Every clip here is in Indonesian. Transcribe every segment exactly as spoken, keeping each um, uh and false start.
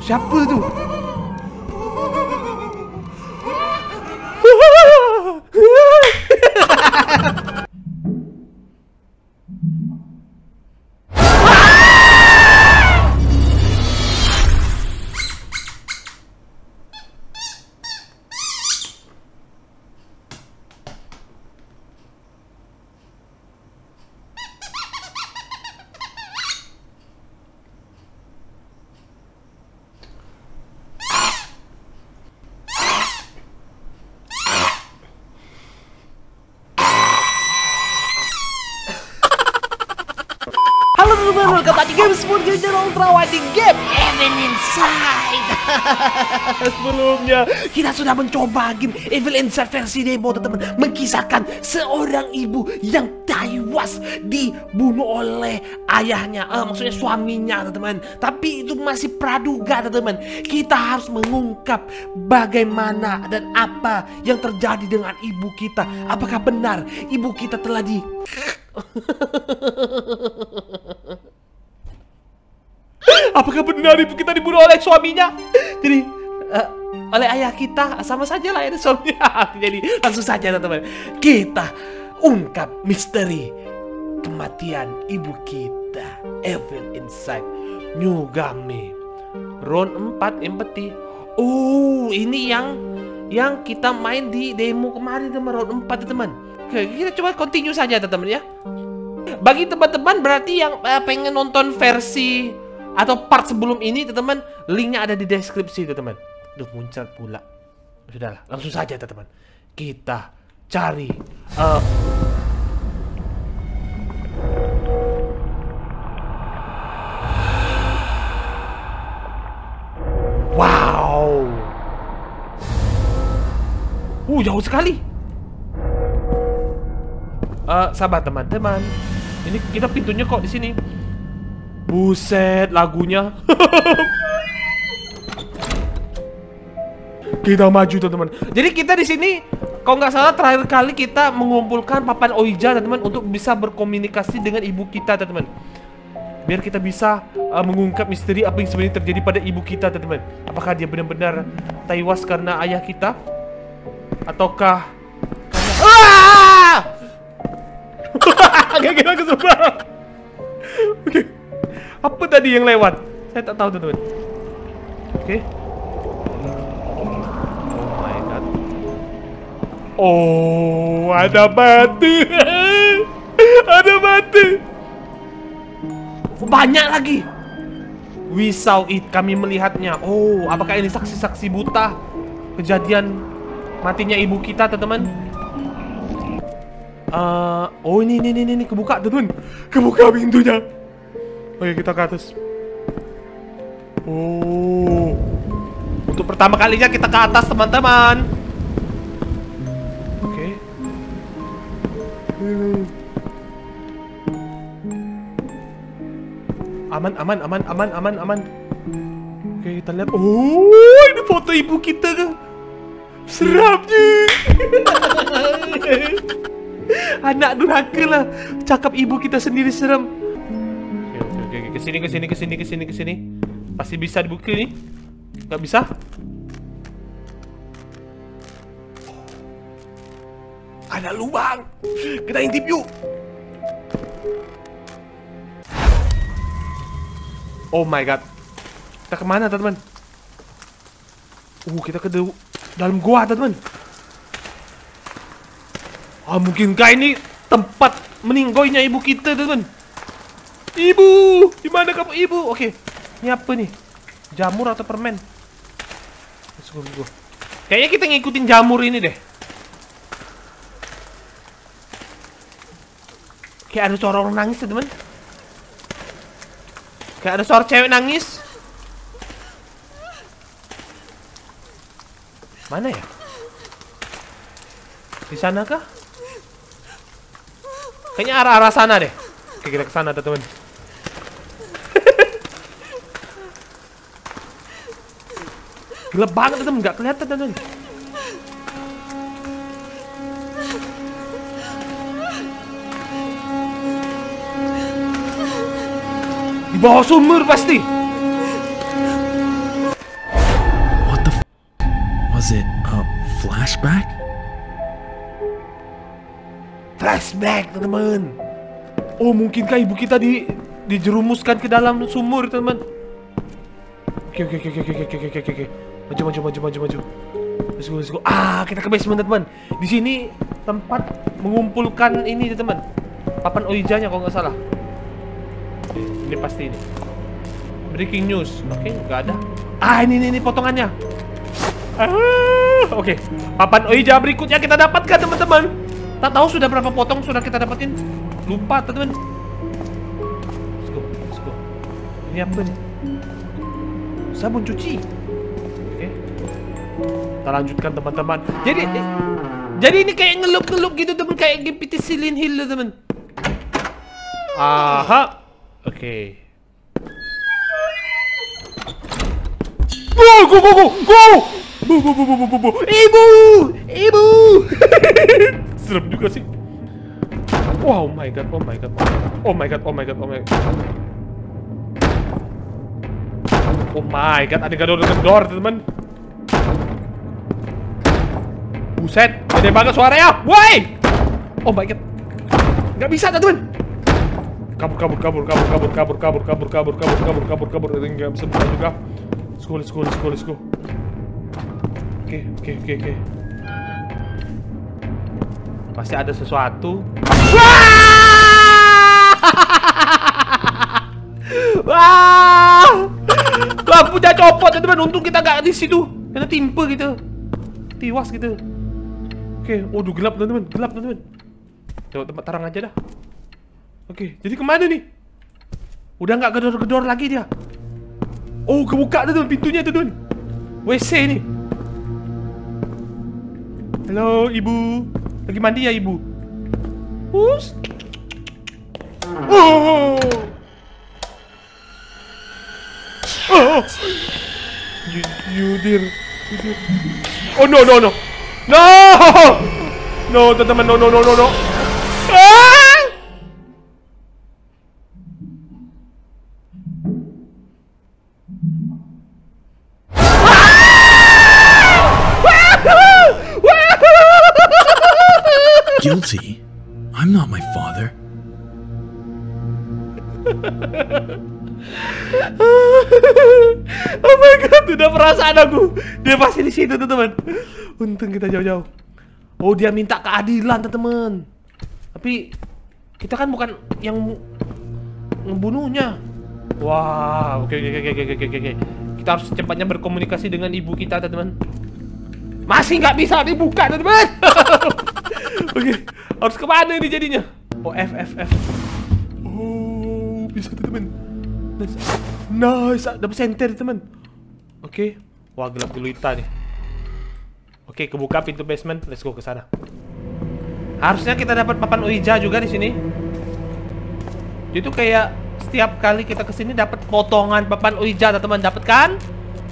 Siapa tu? Game Evil Inside. Sebelumnya kita sudah mencoba game Evil Inside versi demo, teman-teman, mengkisahkan seorang ibu yang tewas dibunuh oleh ayahnya, eh, maksudnya suaminya, teman-teman. Tapi itu masih praduga, teman-teman. Kita harus mengungkap bagaimana dan apa yang terjadi dengan ibu kita. Apakah benar ibu kita telah di Apakah benar ibu kita dibunuh oleh suaminya? Jadi uh, oleh ayah kita, sama saja lah ya suaminya. Jadi langsung saja, teman-teman, kita ungkap misteri kematian ibu kita. Evil Inside New Game Round empat Empathy. Oh, ini yang yang kita main di demo kemarin, teman, round empat, teman. Oke, kita coba continue saja, teman-teman ya. Bagi teman-teman berarti yang uh, pengen nonton versi atau part sebelum ini, teman-teman, linknya ada di deskripsi, teman-teman. Duh, muncrat pula. Sudahlah, langsung saja, teman-teman. Kita cari. Uh... Wow. Uh, jauh sekali. Uh, sabar, teman-teman. Ini kita pintunya kok di sini. Buset, lagunya. Kita maju, teman-teman. Jadi kita di sini, kalau nggak salah terakhir kali kita mengumpulkan papan Ouija, teman-teman, untuk bisa berkomunikasi dengan ibu kita, teman-teman. Biar kita bisa uh, mengungkap misteri apa yang sebenarnya terjadi pada ibu kita, teman-teman. Apakah dia benar-benar tewas karena ayah kita? Ataukah karena... Ah! Gak kira kesukaan. Oke. Apa tadi yang lewat? Saya tak tahu, teman-teman. Oke. Okay. Oh my god. Oh, ada batu. Ada batu. Banyak lagi. We saw it. Kami melihatnya. Oh, apakah ini saksi-saksi buta kejadian matinya ibu kita, teman-teman? Uh, oh, ini, ini, ini, ini. Kebuka, teman-teman. Kebuka pintunya. Oke, kita ke atas. Oh, untuk pertama kalinya kita ke atas, teman-teman. Oke. Hmm. Aman, aman, aman, aman, aman, aman. Oke, kita lihat. Oh, ini foto ibu kita kan. Serapnya. Anak durhaka lah. Cakap ibu kita sendiri seram. Kesini, kesini, kesini, kesini, kesini. Pasti bisa dibuka nih. Gak bisa? Ada lubang. Kita intip yuk. Oh my god. Kita kemana, teman-teman? Uh, kita ke dalam gua, teman-teman. Ah, mungkinkah ini tempat meninggoynya ibu kita, teman-teman? Ibu, gimana kamu, ibu? Oke, okay. Ini apa nih? Jamur atau permen? Kayaknya kita ngikutin jamur ini deh. Kayak ada suara orang nangis, teman. Kayak ada suara cewek nangis. Mana ya? Di sana kah? Kayaknya arah-arah sana deh. Oke, kita kesana, teman. Gelap banget, teman, nggak kelihatan, teman. Di bawah sumur pasti. flashback? Flashback, teman-teman. Oh, mungkinkah ibu kita di dijerumuskan ke dalam sumur, teman-teman? Oke, oke, oke, oke, oke, oke, oke. Maju, maju, maju, maju, maju. Let's go, let's go. Ah, kita ke basement, teman-teman. Di sini tempat mengumpulkan ini, teman-teman. Papan Oijanya kalau nggak salah. Ini pasti ini. Breaking news. Oke, okay, nggak ada. Ah, ini ini, ini potongannya. Ah, oke. Okay. Papan Oija berikutnya kita dapatkan, teman-teman. Tak tahu sudah berapa potong sudah kita dapatin. Lupa, teman-teman. Let's go, let's go. Ini apa nih? Sabun cuci. Oke. Okay. Kita lanjutkan, teman-teman. Jadi eh, jadi ini kayak ngelup-ngelup gitu, teman, kayak gipiticillin hill, teman. Aha. Oke. Okay. Go go go go go. Bu bu bu bu bu bu. Ibu, ibu. Serem juga sih. Wow, oh my god, oh my god. Oh my god, oh my god, oh my god. Oh my god, ada gedor-gedor, teman. Buset, gede banget suaranya. Woi. Oh my god. Enggak bisa, teman. Kabur kabur kabur kabur kabur kabur kabur kabur kabur kabur kabur kabur kabur enggak bisa juga. School school school school. Oke oke oke oke. Pasti ada sesuatu. Wah! Lampunya copot, teman-teman. Untung kita enggak di situ. Kena timpa gitu. Tiwas gitu. Oke, waduh gelap, teman-teman. Gelap, teman-teman. Coba tempat terang aja dah. Oke, jadi kemana nih? Udah nggak gedor-gedor lagi dia. Oh, kebuka tuh pintunya tuh, Dun. W C ini. Halo, Ibu. Lagi mandi ya, Ibu? Pus. Oh. Oh. Yudir. Oh, no, no, no. No. No, teman-teman, no, no, no, no, no. Ah! Guilty? I'm not my father. Oh my god, udah perasaan aku. Dia pasti di situ, teman. Untung kita jauh-jauh. Oh, dia minta keadilan, teman. Tapi kita kan bukan yang membunuhnya. Wah, wow, oke okay, oke okay, oke okay, oke okay, oke okay. Kita harus secepatnya berkomunikasi dengan ibu kita, teman. Masih nggak bisa dibuka, teman. Oke, okay. Harus kemana ini jadinya? Oh, F, F, F. Oh, bisa tuh, temen. Nice, nice. Dapat senter, temen. Oke, okay. Wah, gelap gulita nih. Oke, okay, kebuka pintu basement. Let's go ke sana. Harusnya kita dapat papan Oija juga di sini. Itu kayak setiap kali kita kesini dapat potongan papan Oija, teman. Dapat kan?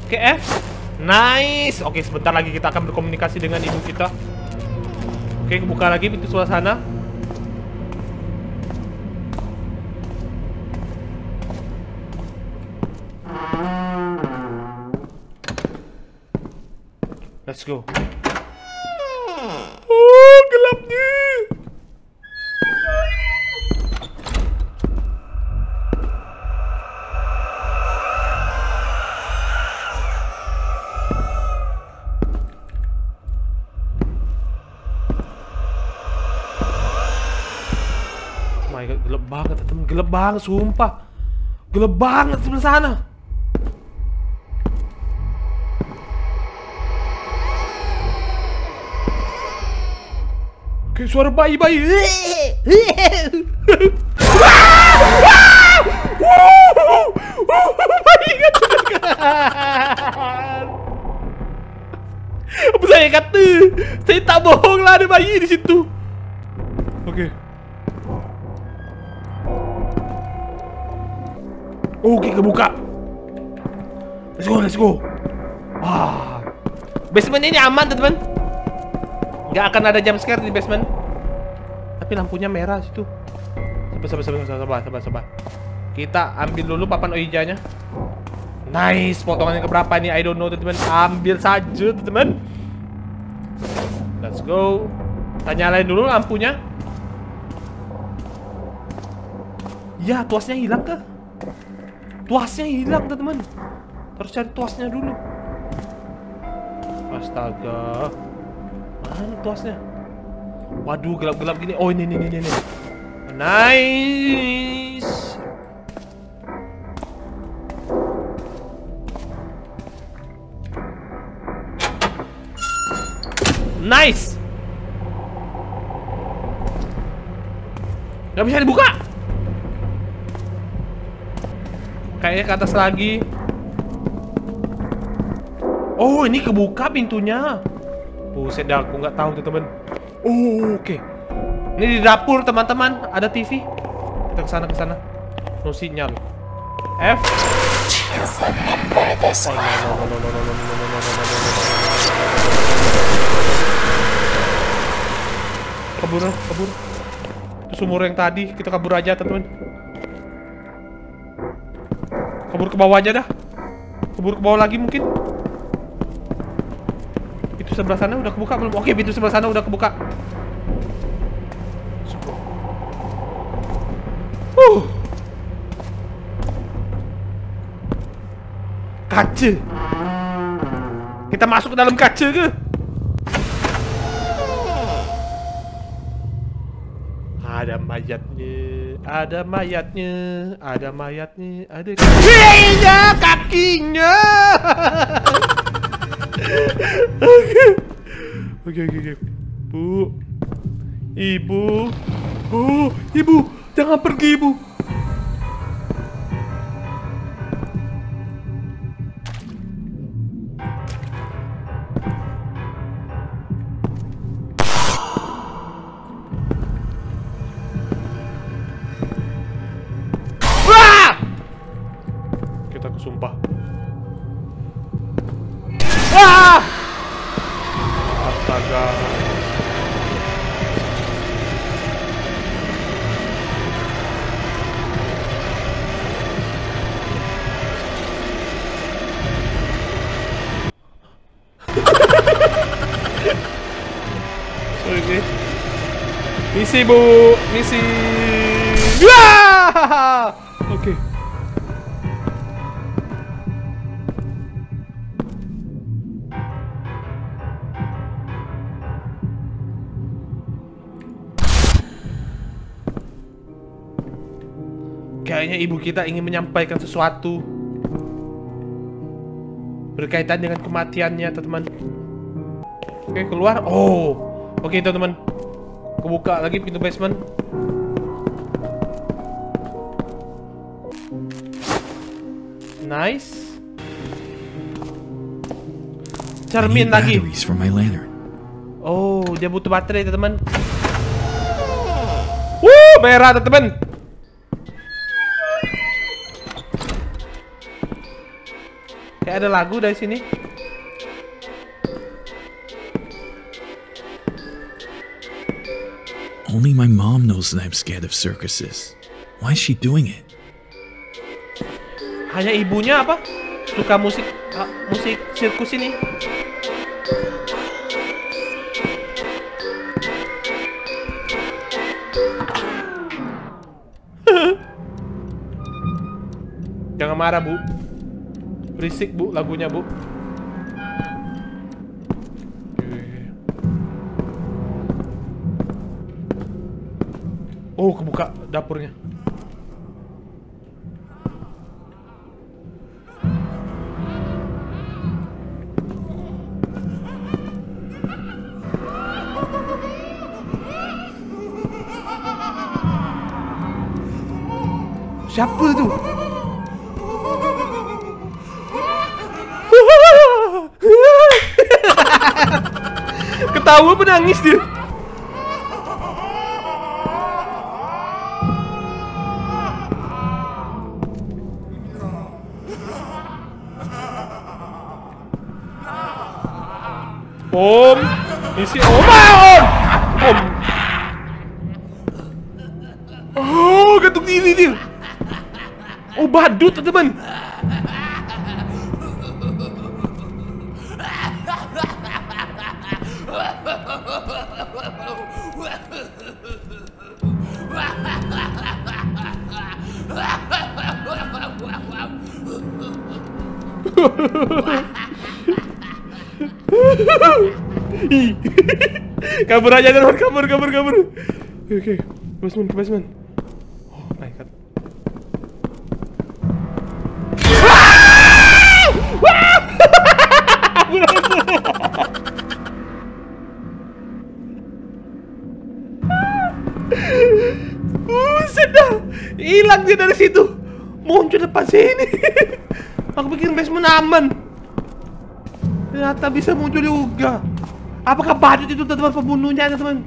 Oke, okay, F. Nice. Oke, okay, sebentar lagi kita akan berkomunikasi dengan ibu kita. Oke, buka lagi pintu sebelah sana. Let's go. Oh, gelapnya. Gelap banget, temen. Gelap banget, sumpah. Gelap banget sebelah sana. Kayak suara bayi-bayi. Apa saya kata? Saya tak bohong lah, ada bayi di situ. Oke. Oke, kebuka. Let's go, let's go. Wah, basement ini aman, teman-teman. Nggak akan ada jump scare di basement. Tapi lampunya merah situ. Sabar, sabar, sabar, sabar, sabar, sabar. Kita ambil dulu papan Oijanya. Nice, potongannya keberapa nih? I don't know, teman-teman. Ambil saja, teman-teman. Let's go. Kita nyalain dulu lampunya. Ya, tuasnya hilang kah? Tuasnya hilang, teman-teman. Terus cari tuasnya dulu. Astaga. Mana tuasnya? Waduh, gelap-gelap gini. Oh, ini, ini, ini, ini. Nice. Nice. Gak bisa dibuka. Kayaknya ke atas lagi. Oh, ini kebuka pintunya. Buset dah, aku nggak tahu tuh, temen. Oh, oke. Okay. Ini di dapur, teman-teman. Ada T V. Kita ke sana ke sana. No sinyal. F. Kabur, kabur. Itu sumur yang tadi. Kita kabur aja, teman-teman. Kabur ke bawah aja dah. Kabur ke bawah lagi mungkin. Pintu sebelah sana udah kebuka belum? Oke, pintu sebelah sana udah kebuka. Uh. Kaca. Kita masuk ke dalam kaca ke? Ada mayatnya, ada mayatnya, ada mayatnya, ada kakinya, kakinya. Oke, oke, oke. Bu, ibu, bu, ibu, jangan pergi, ibu. Sumpah. Ah! Astaga. Oke. Misi, Bu. Misi. Ah! Oke. Okay. Kayaknya ibu kita ingin menyampaikan sesuatu berkaitan dengan kematiannya, teman-teman. Oke, keluar. Oh, oke, teman-teman. Kebuka lagi pintu basement. Nice. Cermin lagi. Oh, dia butuh baterai, teman-teman. Wuh, merah, teman-teman. Kayak ada lagu dari sini. Only my mom knows that I'm scared of circuses. Why is she doing it? Hanya ibunya apa? Suka musik uh, musik sirkus ini. Jangan marah, Bu. Berisik, Bu, lagunya, Bu. Oh, kebuka dapurnya. Siapa tuh? Ketawa penangis dia. Om, isi Om, Om, Om. Oh, gantung diri dia. Oh, badut, teman. Kabur aja Darman, kabur, kabur, kabur. Oke, okay, ke basement, ke basement. Oh my god. Buset dah, hilang dia dari situ. Muncul depan sini. Aku pikir basement aman, ternyata bisa muncul juga. Apakah badut itu teman pembunuhnya, teman?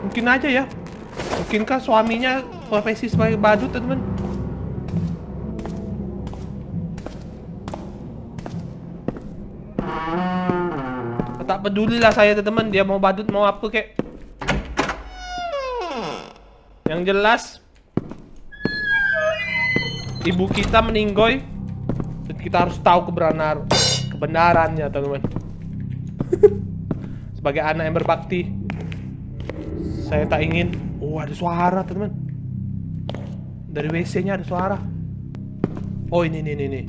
Mungkin aja ya. Mungkinkah suaminya profesi sebagai badut, teman? Tak pedulilah saya, teman. Dia mau badut mau apa kek. Yang jelas ibu kita meninggoy dan kita harus tahu kebenaran kebenarannya, teman. Sebagai anak yang berbakti, saya tak ingin. Oh, ada suara, teman. Dari W C-nya ada suara. Oh, ini ini ini.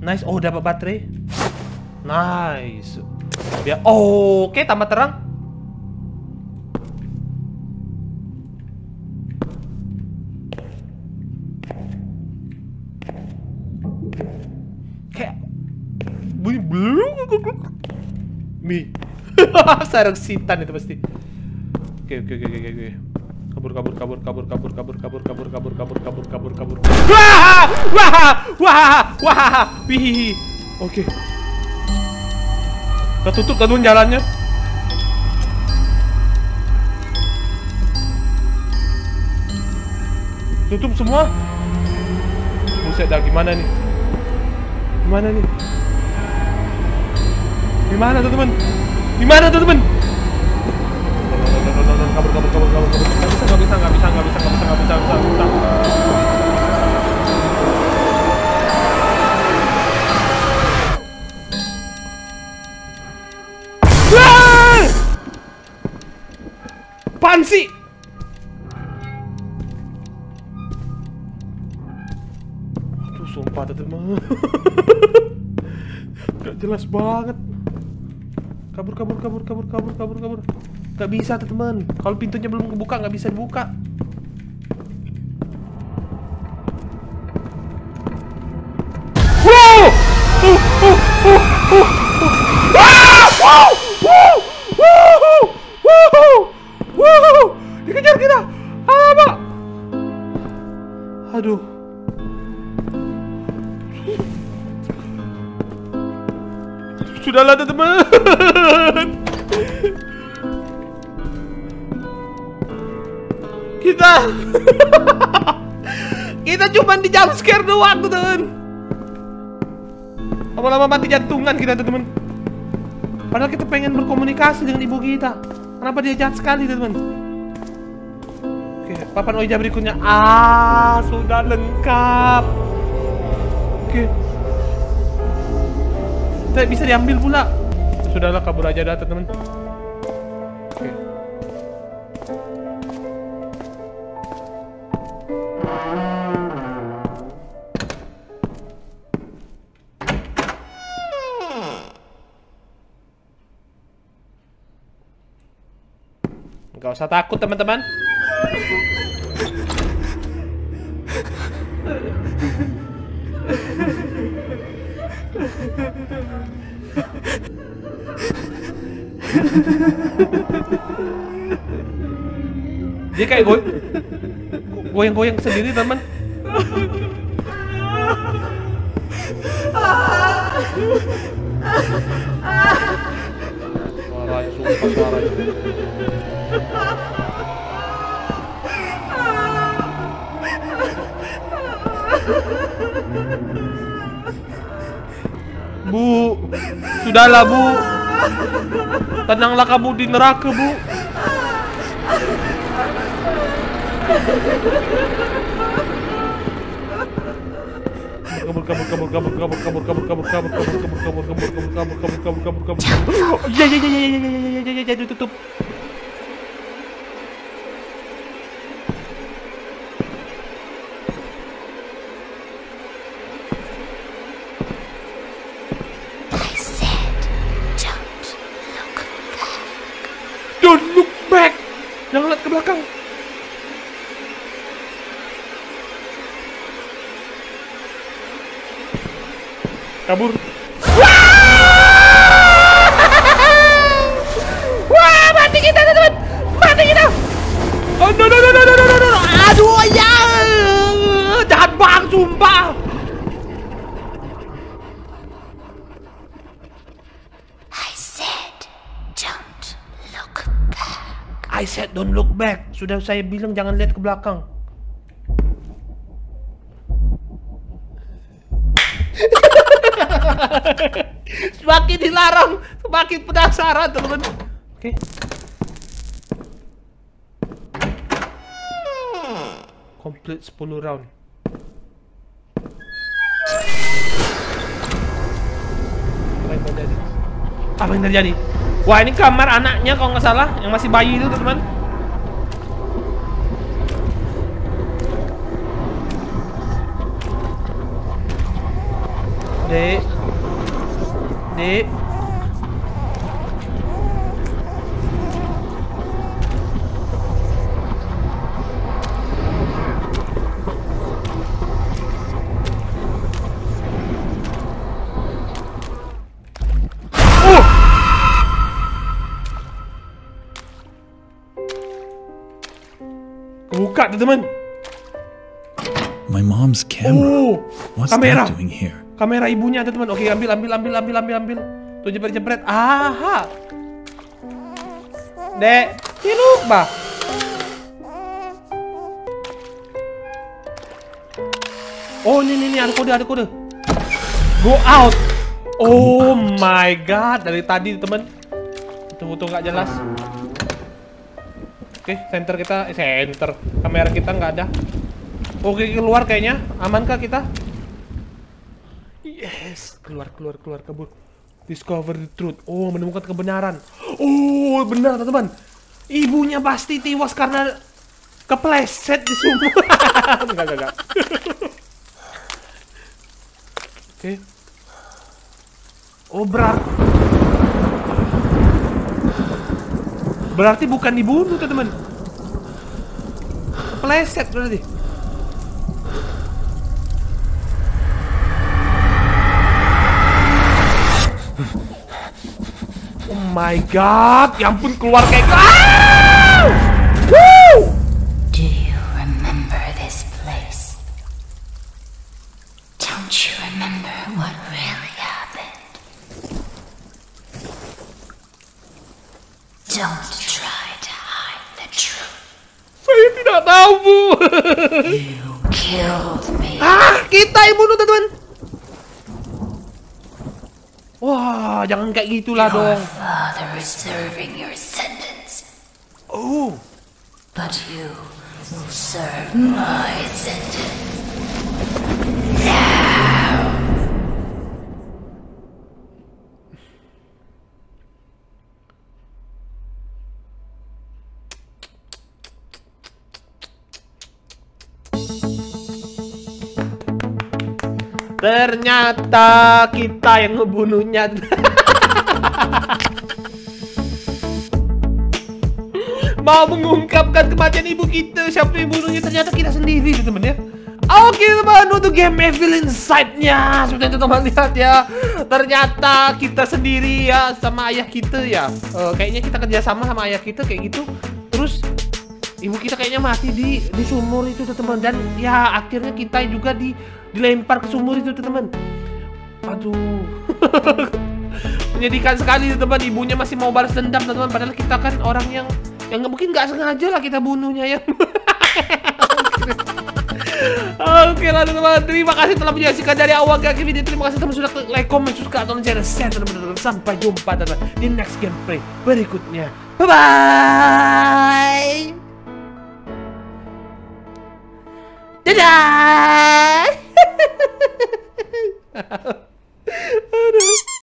Nice. Oh, dapat baterai. Nice. Ya, oh, oke, okay, tambah terang. Kayak bunyi belum mi. Sarang sitan itu pasti. Oke, oke, oke, oke, oke. Kabur, kabur, kabur, kabur, kabur, kabur, kabur, kabur, kabur, kabur, kabur, kabur, kabur. Wah! Wah! Wah! Wah! Wih. Oke. Ketutup kan jalannya. Tutup semua. Buset dah, gimana nih? Gimana nih? Gimana tuh, teman? Gimana tuh, teman? Kabur, kabur, kabur, kabur, kabur. Enggak bisa, enggak bisa, enggak bisa, enggak bisa, enggak bisa, enggak bisa, enggak bisa. Pansi. Aduh, sumpah teman. Gak jelas banget. Kabur, kabur, kabur, kabur, kabur, kabur, kabur. Gak bisa teman. Kalau pintunya belum kebuka, gak bisa dibuka. Wow! Uh, uh, uh, uh, uh. Ah! Wow! Wow! Wow! Wow! Wow, dikejar kita. Apa? Aduh. Sudahlah teman. Kita kita cuma di jump scare doang, teman. Lama-lama mati jantungan kita, teman. Padahal kita pengen berkomunikasi dengan ibu kita. Kenapa dia jahat sekali, teman? Oke, papan Ouija berikutnya. Ah, sudah lengkap. Oke, tidak bisa diambil pula. Sudahlah, kabur aja dah, teman. Oke. Gak usah takut, teman-teman. Dia kayak goy goyang-goyang sendiri, teman. Suaranya, sumpah suaranya. Bu, sudahlah bu. Tenanglah kamu di neraka, bu. Kabur, kabur, kabur, kabur, kabur, kabur, kabur, kabur, kabur, kabur, kabur, kabur, kabur, kabur, kabur, kabur, kabur, kabur. Ya, ya, ya, ya, ya, ya, ya, ditutup. ke belakang. Kabur. Wah, mati kita, teman-teman. Mati kita. Oh, no, no, no, no, no, no, no. Aduh, ya. Jahat banget, sumpah. I said, don't look back. I said, don't look back. Sudah saya bilang jangan lihat ke belakang. Semakin dilarang, semakin penasaran, teman-teman. Oke. Okay. Complete sepuluh round. Apa yang terjadi? Apa yang terjadi? Wah, ini kamar anaknya kalau nggak salah, yang masih bayi itu, teman-teman. Dek. Dek. Oh. Kebuka, teman-teman. My mom's camera. Oh. What's that doing here? Kamera ibunya ada, teman. Oke, ambil, ambil, ambil, ambil, ambil, ambil. Tuh, jepret-jepret. Aha. Dek, ciluk, bah. Oh, ini, ini, ini. Ada kode, ada kode. Go out. Oh my god. Dari tadi, teman. Tunggu-tunggu nggak jelas. Oke, center kita. Eh, center. Kamera kita nggak ada. Oke, keluar kayaknya. Amankah kita? Yes, keluar, keluar, keluar, kabur. Discover the truth. Oh, menemukan kebenaran. Oh, benar, teman-teman. Ibunya pasti tewas karena kepleset di sumur. Enggak, enggak, enggak. Oke. Oh, berarti berarti bukan dibunuh, teman-teman. Kepleset berarti. Oh my god, ya ampun, keluar kayak ah! Woo! Do you remember this place? Don't you remember what really happened? Don't try to hide the truth. Saya tidak tahu, Bu. You killed me. Ah, kita yang bunuh, teman. Wah, jangan kayak gitulah dong. Your father is serving your sentence. Oh, but you will serve my sentence. Now. Ternyata kita yang ngebunuhnya. Mau mengungkapkan kematian ibu kita, siapa yang bunuhnya? Ternyata kita sendiri, teman-teman, ya. Oke, teman, untuk game Evil Inside-nya sudah teman lihat ya. Ternyata kita sendiri ya sama ayah kita ya. Uh, kayaknya kita kerjasama sama ayah kita kayak gitu. Terus ibu kita kayaknya mati di di sumur itu, teman, dan ya akhirnya kita juga di dilempar ke sumur itu, teman. Aduh. Menyedihkan sekali, teman. Ibunya masih mau balas dendam, teman. Padahal kita kan orang yang yang mungkin nggak sengaja lah kita bunuhnya ya. Oke lah, teman. Terima kasih telah menyaksikan dari awal ke akhir video. Terima kasih teman sudah klik like, comment, subscribe, dan share, teman-teman. Sampai jumpa, teman, di next gameplay berikutnya. Bye bye. Dadah!